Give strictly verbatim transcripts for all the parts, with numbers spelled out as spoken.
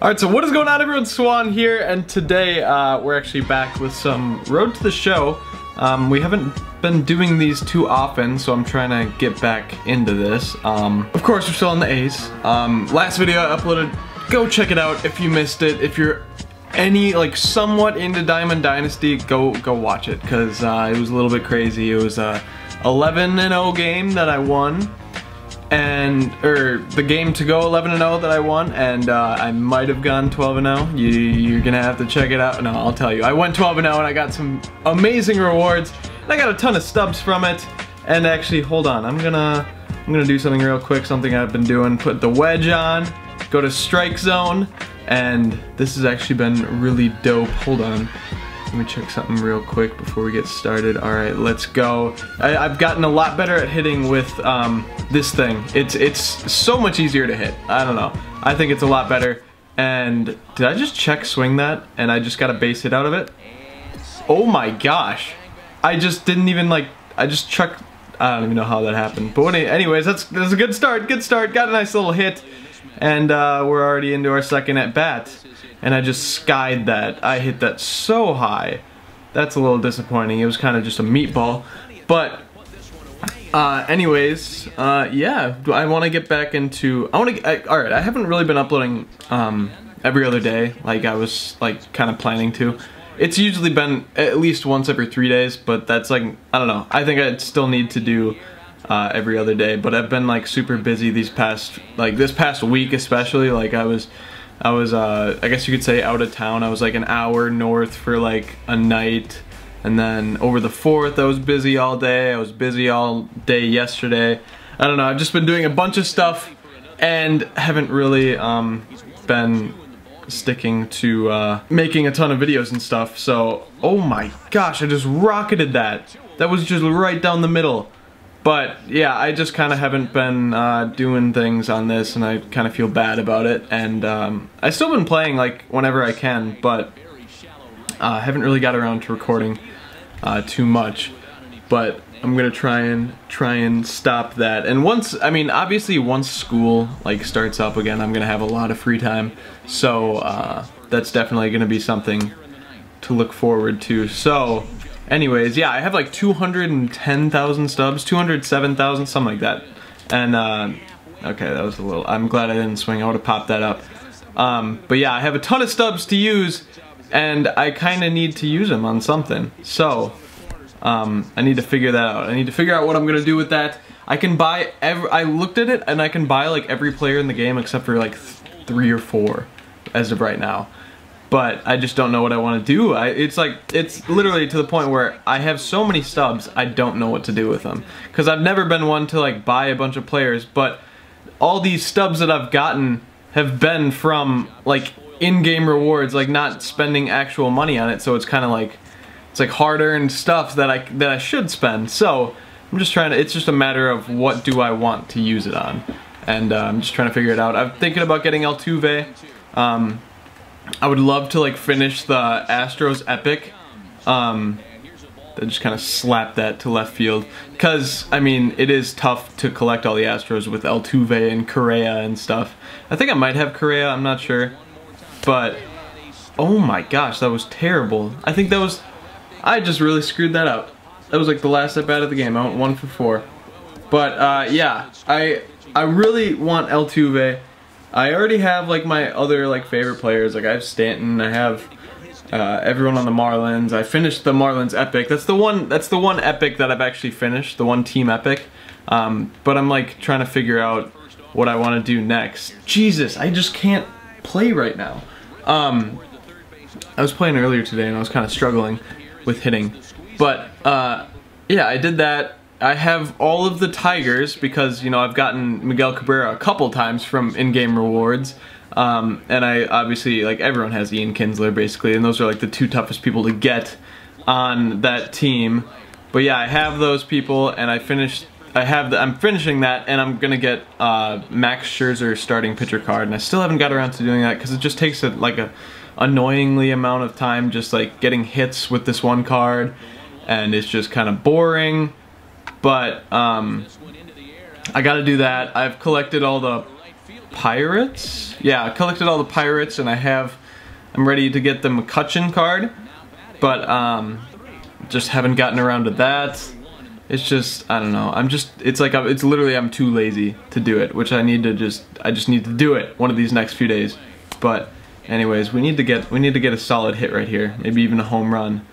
Alright, so what is going on, everyone? Swan here, and today uh, we're actually back with some Road to the Show. Um, we haven't been doing these too often, so I'm trying to get back into this. Um, of course, we're still on the A's. Um, last video I uploaded, go check it out if you missed it. If you're any, like, somewhat into Diamond Dynasty, go go watch it, because uh, it was a little bit crazy. It was a eleven and oh game that I won. And or the game to go eleven and oh that I won, and uh, I might have gone twelve and oh. You, you're gonna have to check it out. No, I'll tell you. I went twelve and oh, and I got some amazing rewards. And I got a ton of stubs from it. And actually, hold on. I'm gonna I'm gonna do something real quick. Something I've been doing. Put the wedge on. Go to strike zone. And this has actually been really dope. Hold on. Let me check something real quick before we get started. All right, let's go. I, I've gotten a lot better at hitting with um, this thing. It's it's so much easier to hit. I don't know. I think it's a lot better. And did I just check swing that? And I just got a base hit out of it? Oh my gosh. I just didn't even like, I just chucked, I don't even know how that happened. But anyways, that's, that's a good start, good start. Got a nice little hit. And uh, we're already into our second at bat. And I just skied that. I hit that so high. That's a little disappointing. It was kind of just a meatball. But, uh, anyways, uh, yeah. I want to get back into... I want to... Alright, I haven't really been uploading um, every other day. Like, I was, like, kind of planning to. It's usually been at least once every three days. But that's, like... I don't know. I think I still need to do... Uh, every other day, but I've been like super busy these past, like this past week especially. Like I was, I was, uh, I guess you could say out of town. I was like an hour north for like a night, and then over the fourth I was busy all day. I was busy all day yesterday. I don't know, I've just been doing a bunch of stuff and haven't really um, been sticking to uh, making a ton of videos and stuff. So, oh my gosh, I just rocketed that. That was just right down the middle. But, yeah, I just kind of haven't been uh, doing things on this, and I kind of feel bad about it, and um, I've still been playing, like, whenever I can, but I uh, haven't really got around to recording uh, too much, but I'm gonna try and, try and stop that. And once, I mean, obviously once school, like, starts up again, I'm gonna have a lot of free time, so uh, that's definitely gonna be something to look forward to, so... Anyways, yeah, I have like two hundred ten thousand stubs, two hundred seven thousand, something like that. And, uh, okay, that was a little, I'm glad I didn't swing, I would've popped that up. Um, but yeah, I have a ton of stubs to use, and I kinda need to use them on something. So, um, I need to figure that out. I need to figure out what I'm gonna do with that. I can buy, every, I looked at it, and I can buy like every player in the game except for like th three or four, as of right now. But I just don't know what I want to do. I, it's like, it's literally to the point where I have so many stubs, I don't know what to do with them. Because I've never been one to like buy a bunch of players, but all these stubs that I've gotten have been from like in-game rewards, like not spending actual money on it. So it's kind of like, it's like hard-earned stuff that I, that I should spend. So I'm just trying to, it's just a matter of what do I want to use it on. And uh, I'm just trying to figure it out. I'm thinking about getting Altuve. Um, I would love to like finish the Astros epic. Um, I just kind of slapped that to left field because I mean it is tough to collect all the Astros with Altuve and Correa and stuff. I think I might have Correa. I'm not sure, but oh my gosh, that was terrible. I think that was I just really screwed that up. That was like the last at bat of the game. I went one for four, but uh, yeah, I I really want Altuve. I already have like my other like favorite players, like I have Stanton, I have uh, everyone on the Marlins. I finished the Marlins epic. That's the one that's the one epic that I've actually finished, the one team epic. Um, but I'm like trying to figure out what I want to do next. Jesus, I just can't play right now. Um, I was playing earlier today and I was kind of struggling with hitting. But uh, yeah, I did that. I have all of the Tigers because, you know, I've gotten Miguel Cabrera a couple times from in-game rewards. Um, and I obviously, like, everyone has Ian Kinsler, basically. And those are, like, the two toughest people to get on that team. But, yeah, I have those people, and I finished... I have the, I'm finishing that, and I'm going to get uh, Max Scherzer's starting pitcher card. And I still haven't got around to doing that because it just takes, a, like, a annoyingly amount of time just, like, getting hits with this one card. And it's just kind of boring. But um, I gotta do that. I've collected all the Pirates. Yeah, I collected all the Pirates, and I have, I'm ready to get the McCutcheon card, but um, just haven't gotten around to that. It's just, I don't know, I'm just, it's like, I'm, it's literally I'm too lazy to do it, which I need to just, I just need to do it one of these next few days. But anyways, we need to get, we need to get a solid hit right here, maybe even a home run,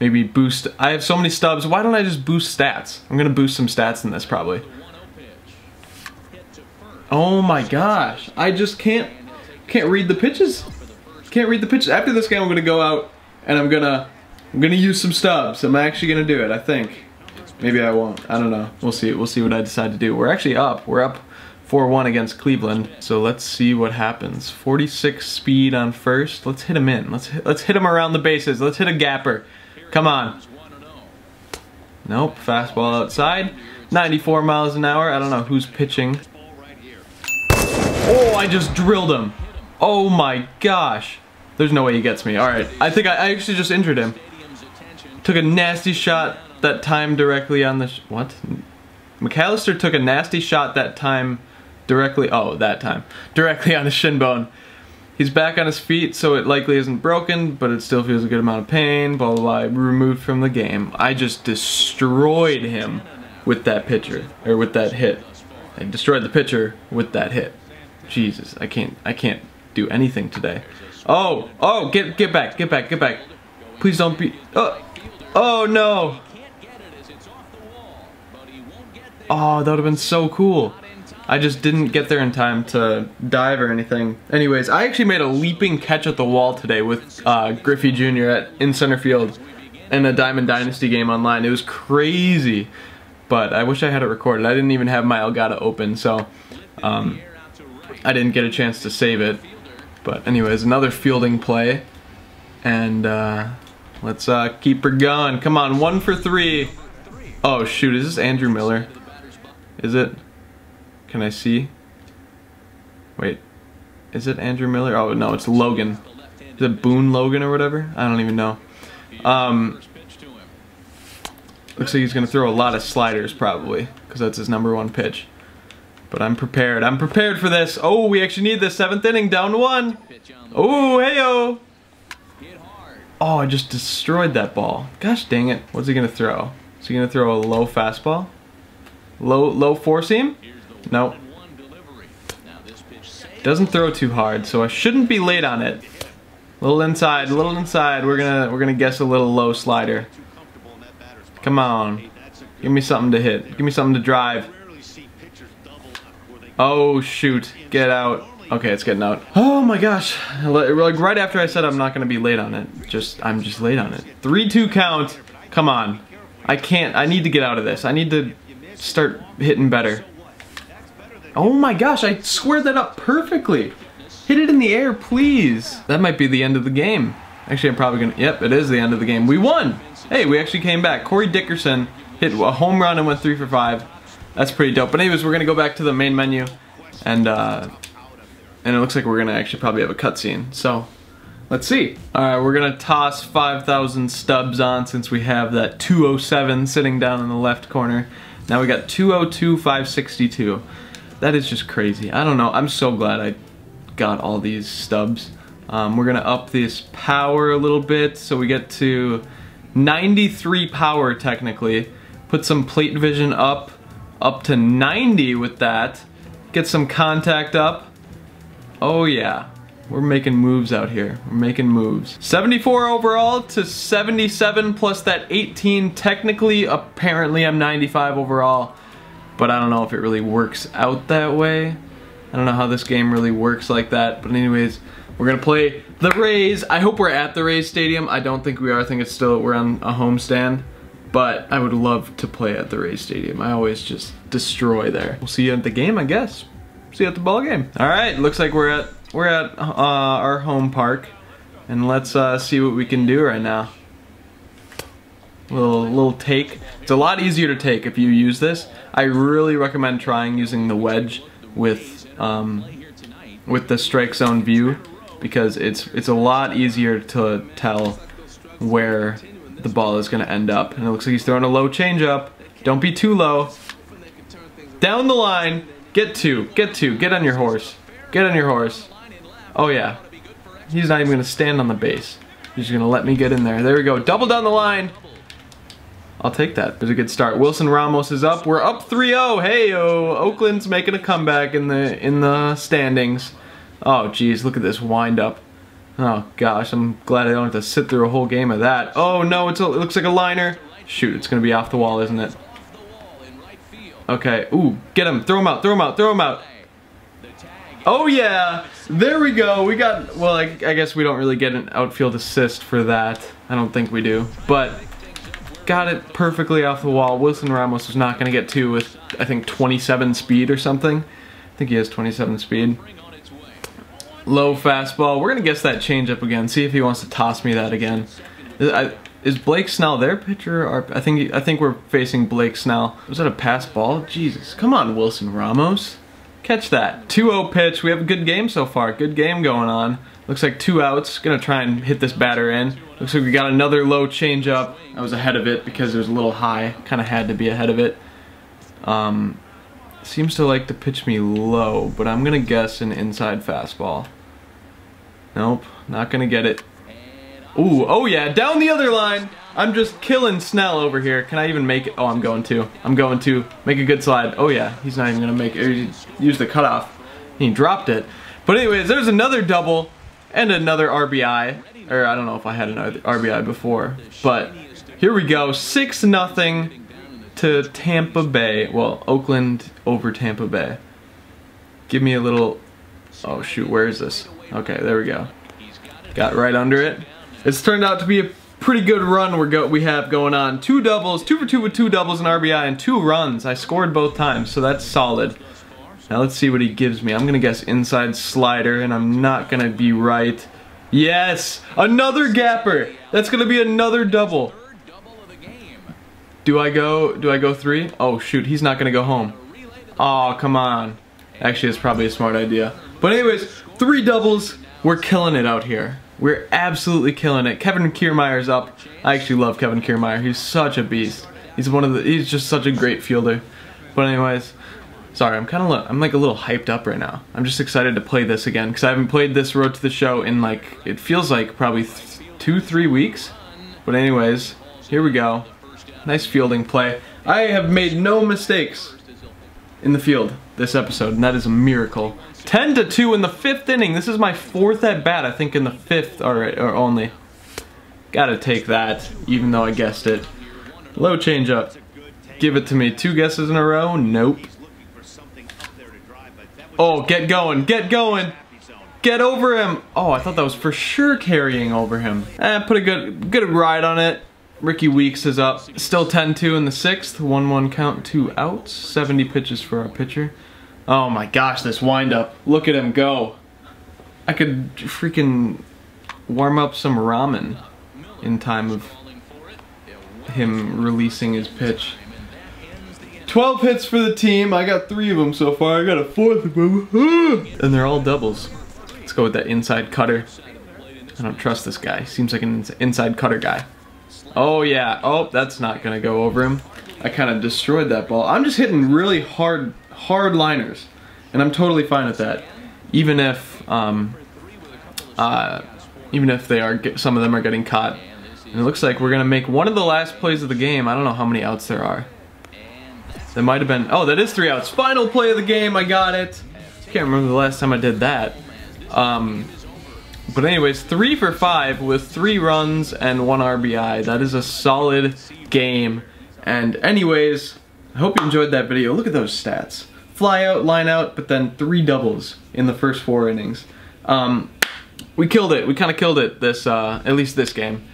maybe boost. I have so many stubs, why don't I just boost stats? I'm gonna boost some stats in this probably. Oh my gosh, I just can't, can't read the pitches. Can't read the pitches. After this game I'm gonna go out and I'm gonna, I'm gonna use some stubs. I'm actually gonna do it, I think. Maybe I won't. I don't know. We'll see. We'll see what I decide to do. We're actually up. We're up four one against Cleveland. So let's see what happens. forty-six speed on first. Let's hit him in. Let's hit, let's hit him around the bases. Let's hit a gapper. Come on. Nope. Fastball outside. ninety-four miles an hour. I don't know who's pitching. Oh, I just drilled him. Oh my gosh. There's no way he gets me. All right. I think I, I actually just injured him. Took a nasty shot. That time directly on the sh what? McAllister took a nasty shot that time directly oh that time directly on the shin bone. He's back on his feet, so it likely isn't broken, but it still feels a good amount of pain. Blah blah blah. Removed from the game. I just destroyed him with that pitcher or with that hit. I destroyed the pitcher with that hit. Jesus, I can't I can't do anything today. Oh oh get get back get back get back. Please don't be. Oh oh no. Oh, that would have been so cool. I just didn't get there in time to dive or anything. Anyways, I actually made a leaping catch at the wall today with uh, Griffey Junior at in center field in a Diamond Dynasty game online. It was crazy, but I wish I had it recorded. I didn't even have my Elgato open, so um, I didn't get a chance to save it. But anyways, another fielding play, and uh, let's uh, keep her going. Come on, one for three. Oh shoot, is this Andrew Miller? Is it? Can I see? Wait. Is it Andrew Miller? Oh, no, it's Logan. Is it Boone Logan or whatever? I don't even know. Um, looks like he's going to throw a lot of sliders probably, because that's his number one pitch. But I'm prepared. I'm prepared for this. Oh, we actually need this. Seventh inning, down one. Oh, hey-oh. Oh, I just destroyed that ball. Gosh dang it. What's he going to throw? Is he going to throw a low fastball? Low, low four seam? Nope. Doesn't throw too hard, so I shouldn't be late on it. Little inside, little inside. We're gonna, we're gonna guess a little low slider. Come on, give me something to hit. Give me something to drive. Oh shoot! Get out. Okay, it's getting out. Oh my gosh! Like right after I said I'm not gonna be late on it, just I'm just late on it. three two count. Come on. I can't. I need to get out of this. I need to. Start hitting better. Oh my gosh, I squared that up perfectly. Hit it in the air, please. That might be the end of the game. Actually, I'm probably gonna, yep, it is the end of the game. We won! Hey, we actually came back. Corey Dickerson hit a home run and went three for five. That's pretty dope. But anyways, we're gonna go back to the main menu, and uh, and it looks like we're gonna actually probably have a cutscene, so let's see. All right, we're gonna toss five thousand stubs on since we have that two oh seven sitting down in the left corner. Now we got two oh two, five sixty-two. That is just crazy. I don't know. I'm so glad I got all these stubs. Um, we're going to up this power a little bit so we get to ninety-three power technically. Put some plate vision up, up to ninety with that. Get some contact up. Oh yeah. We're making moves out here. We're making moves. seventy-four overall to seventy-seven plus that eighteen. Technically, apparently I'm ninety-five overall, but I don't know if it really works out that way. I don't know how this game really works like that, but anyways, we're gonna play the Rays. I hope we're at the Rays Stadium. I don't think we are. I think it's still, we're on a homestand, but I would love to play at the Rays Stadium. I always just destroy there. We'll see you at the game, I guess. See you at the ball game. All right, looks like we're at We're at uh, our home park, and let's uh, see what we can do right now. Little little take. It's a lot easier to take if you use this. I really recommend trying using the wedge with um, with the strike zone view, because it's it's a lot easier to tell where the ball is going to end up. And it looks like he's throwing a low changeup. Don't be too low. Down the line. Get two. Get two. Get on your horse. Get on your horse. Oh yeah. He's not even going to stand on the base. He's going to let me get in there. There we go. Double down the line. I'll take that. There's a good start. Wilson Ramos is up. We're up three oh. Hey-oh. Oakland's making a comeback in the in the standings. Oh, geez. Look at this wind-up. Oh, gosh. I'm glad I don't have to sit through a whole game of that. Oh, no. It's a, it looks like a liner. Shoot. It's going to be off the wall, isn't it? Okay. Ooh. Get him. Throw him out. Throw him out. Throw him out. Oh, yeah. There we go. We got... Well, I, I guess we don't really get an outfield assist for that. I don't think we do. But... Got it perfectly off the wall. Wilson Ramos is not going to get two with, I think, twenty-seven speed or something. I think he has twenty-seven speed. Low fastball. We're going to guess that changeup again. See if he wants to toss me that again. Is Blake Snell their pitcher? Or I think I think we're facing Blake Snell. Was that a pass ball? Jesus. Come on, Wilson Ramos. Catch that. two oh pitch. We have a good game so far. Good game going on. Looks like two outs. Gonna try and hit this batter in. Looks like we got another low changeup. I was ahead of it because it was a little high. Kind of had to be ahead of it. Um, seems to like to pitch me low, but I'm gonna guess an inside fastball. Nope, not gonna get it. Ooh, oh yeah, down the other line. I'm just killing Snell over here. Can I even make it? Oh, I'm going to. I'm going to make a good slide. Oh yeah, he's not even gonna make it. Use the cutoff. He dropped it. But anyways, there's another double. And another R B I, or I don't know if I had an R B I before, but here we go, six nothing to Tampa Bay, well, Oakland over Tampa Bay. Give me a little, oh shoot, where is this? Okay, there we go. Got right under it. It's turned out to be a pretty good run we're go we have going on. Two doubles, two for two with two doubles and R B I and two runs. I scored both times, so that's solid. Now let's see what he gives me. I'm gonna guess inside slider, and I'm not gonna be right. Yes! Another gapper! That's gonna be another double. Do I go, do I go three? Oh shoot, he's not gonna go home. Aw, oh, come on. Actually, it's probably a smart idea. But anyways, three doubles. We're killing it out here. We're absolutely killing it. Kevin Kiermaier's up. I actually love Kevin Kiermaier. He's such a beast. He's one of the, he's just such a great fielder. But anyways, sorry, I'm kind of I'm like a little hyped up right now. I'm just excited to play this again because I haven't played this Road to the Show in like it feels like probably th two three weeks. But anyways, here we go. Nice fielding play. I have made no mistakes in the field this episode, and that is a miracle. Ten to two in the fifth inning. This is my fourth at bat, I think, in the fifth or, or only. Gotta take that, even though I guessed it. Low changeup. Give it to me. Two guesses in a row. Nope. Oh, get going, get going, get over him. Oh, I thought that was for sure carrying over him. Eh, put a good good ride on it. Ricky Weeks is up. Still ten two in the sixth. one one count, two outs. seventy pitches for our pitcher. Oh my gosh, this windup. Look at him go. I could freaking warm up some ramen in time of him releasing his pitch. twelve hits for the team. I got three of them so far. I got a fourth of them. And they're all doubles. Let's go with that inside cutter. I don't trust this guy. Seems like an inside cutter guy. Oh, yeah. Oh, that's not going to go over him. I kind of destroyed that ball. I'm just hitting really hard, hard liners. And I'm totally fine with that. Even if, um, uh, even if they are, get, some of them are getting caught. And it looks like we're going to make one of the last plays of the game. I don't know how many outs there are. That might have been, oh, that is three outs. Final play of the game, I got it. Can't remember the last time I did that. Um, but anyways, three for five with three runs and one R B I. That is a solid game. And anyways, I hope you enjoyed that video. Look at those stats. Fly out, line out, but then three doubles in the first four innings. Um, we killed it. We kind of killed it this, uh, at least this game.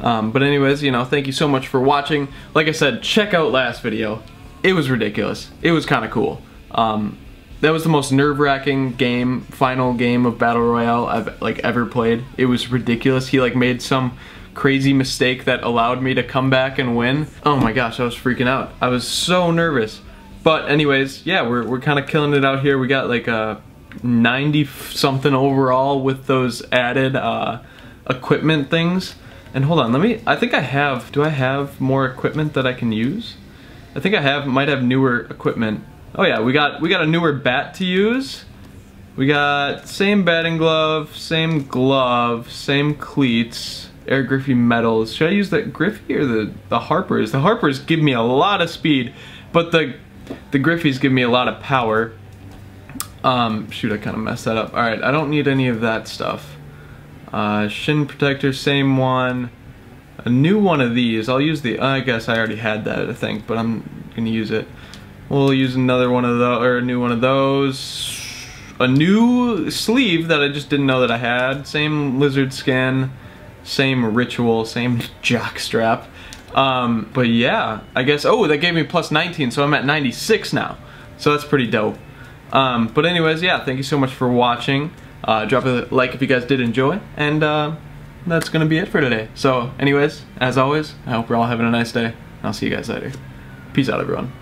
Um, but anyways, you know, thank you so much for watching. Like I said, check out last video. It was ridiculous. It was kind of cool. Um, that was the most nerve-wracking game, final game of Battle Royale I've like ever played. It was ridiculous. He like made some crazy mistake that allowed me to come back and win. Oh my gosh, I was freaking out. I was so nervous. But anyways, yeah, we're we're kind of killing it out here. We got like a ninety something overall with those added uh, equipment things. And hold on, let me. I think I have. Do I have more equipment that I can use? I think I have might have newer equipment. Oh yeah, we got we got a newer bat to use. We got same batting glove, same glove, same cleats. Air Griffey medals. Should I use the Griffey or the, the Harpers? The Harpers give me a lot of speed, but the the Griffeys give me a lot of power. Um, shoot, I kind of messed that up. All right, I don't need any of that stuff. Uh, shin protector, same one. A new one of these. I'll use the, I guess I already had that, I think, but I'm gonna use it. We'll use another one of those, or a new one of those. A new sleeve that I just didn't know that I had. Same lizard skin. Same ritual, same jock strap. Um, but yeah, I guess, oh, that gave me plus nineteen, so I'm at ninety-six now. So that's pretty dope. Um, but anyways, yeah, thank you so much for watching. Uh, drop a like if you guys did enjoy, and uh, that's gonna be it for today. So anyways, as always, I hope we're all having a nice day, and I'll see you guys later. Peace out, everyone.